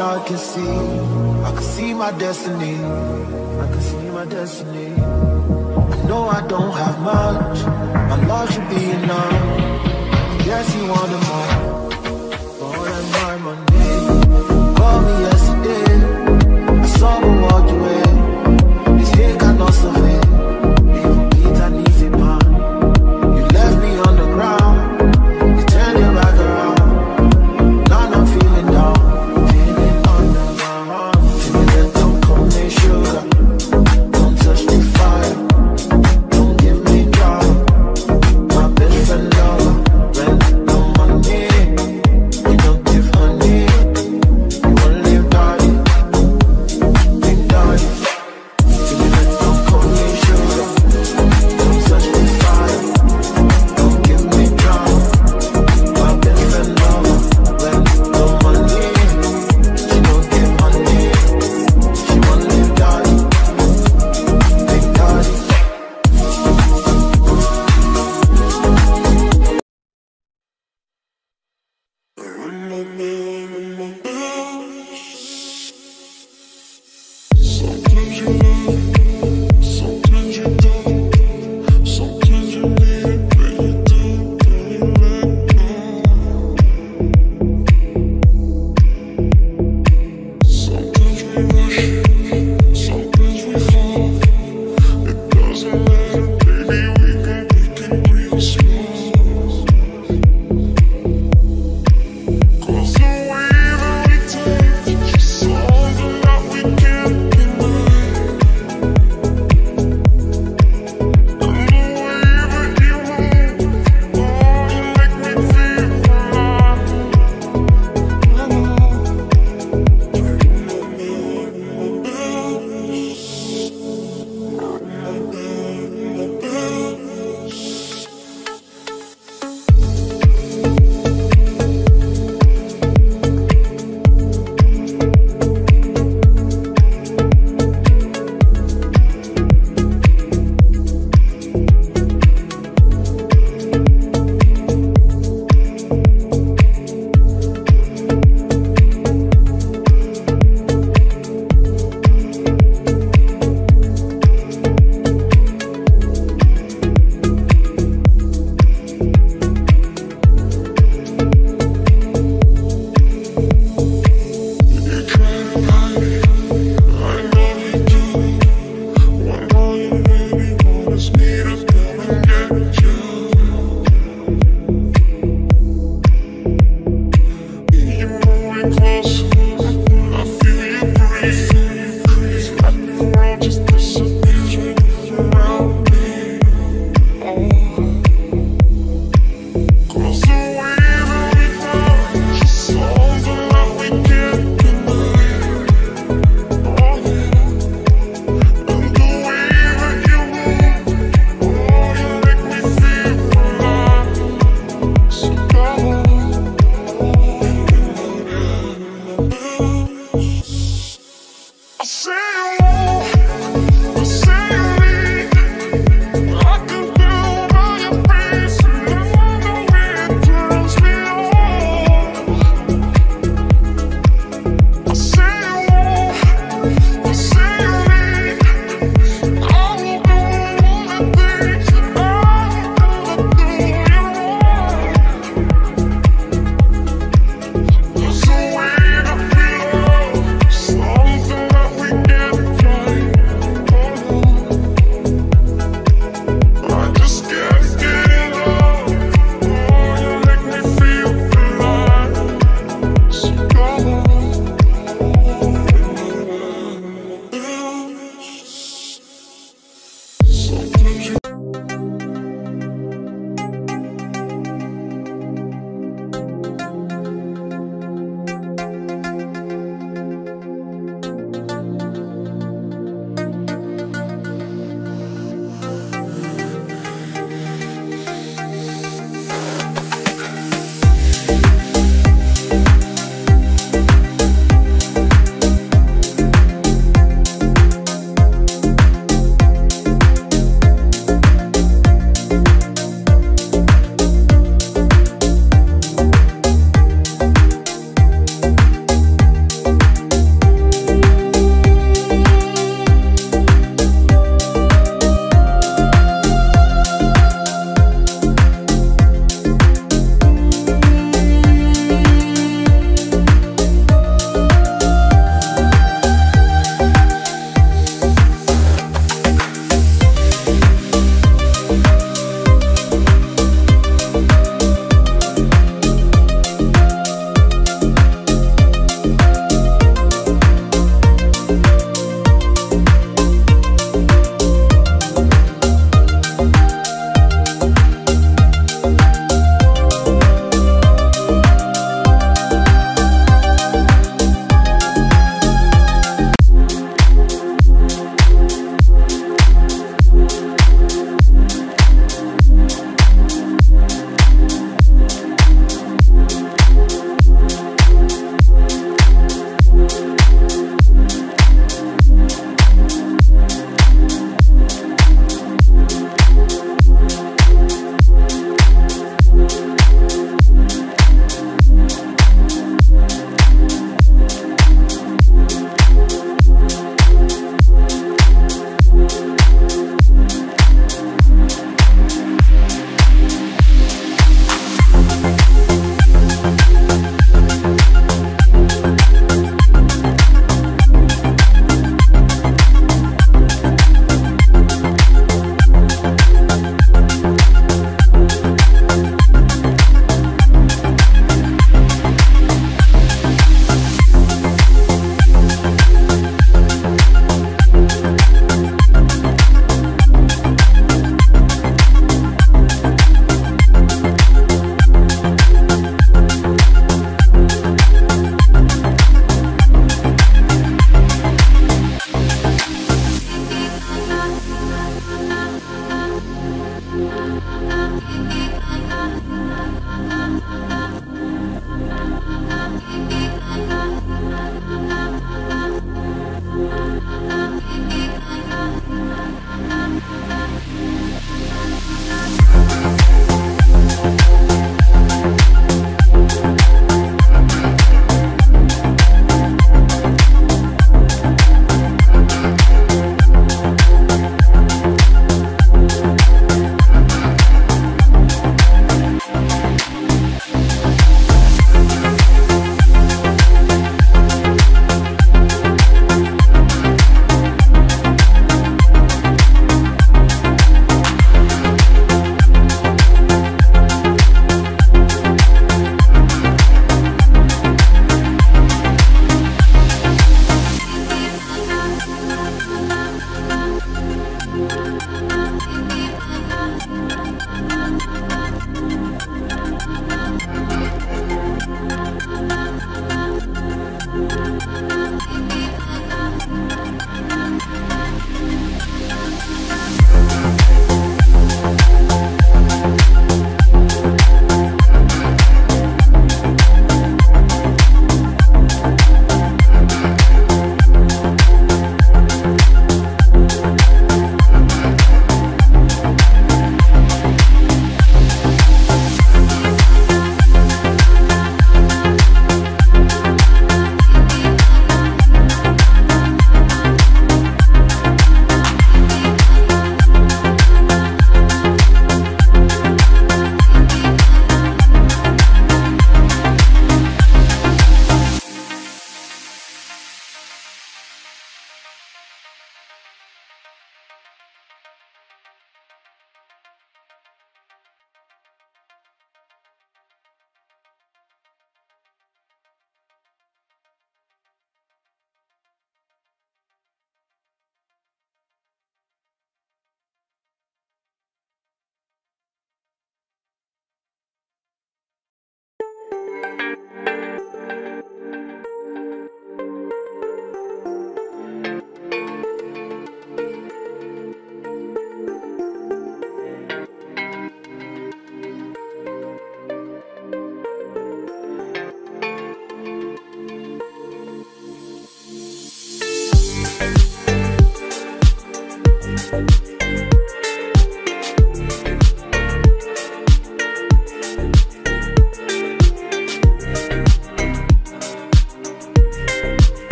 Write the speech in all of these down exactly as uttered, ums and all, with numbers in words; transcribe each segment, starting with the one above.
now I can see, I can see my destiny, I can see my destiny. I know I don't have much, my love should be enough. Yes, you want more, more than my money. Call me yesterday, I saw her walk away. This day cannot survive. Friend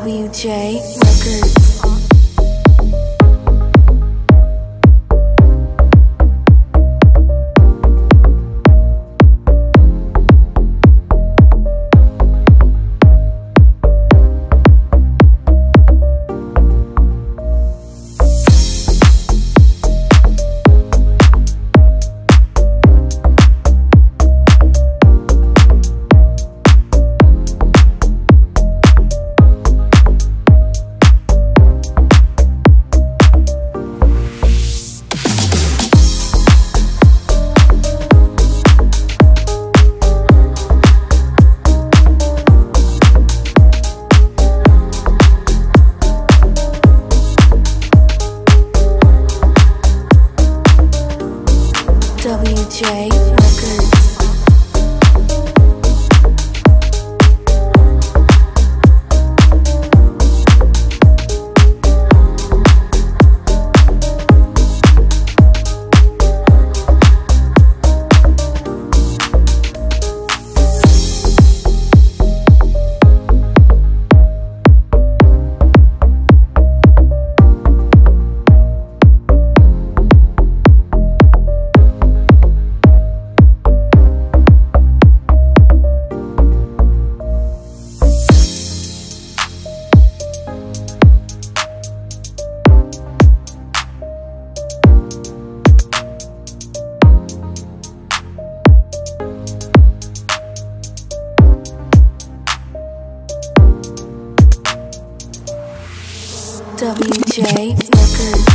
W J Records. W J Records. W J Records.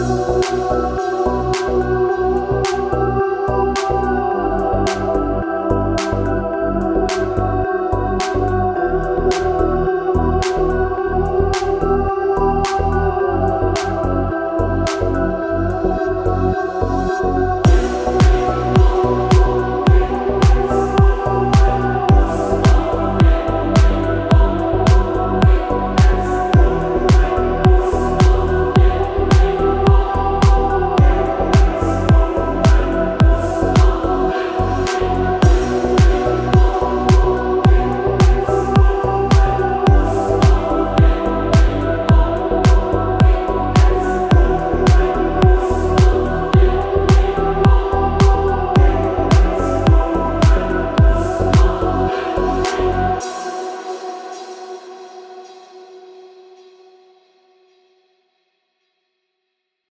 We'll be right back.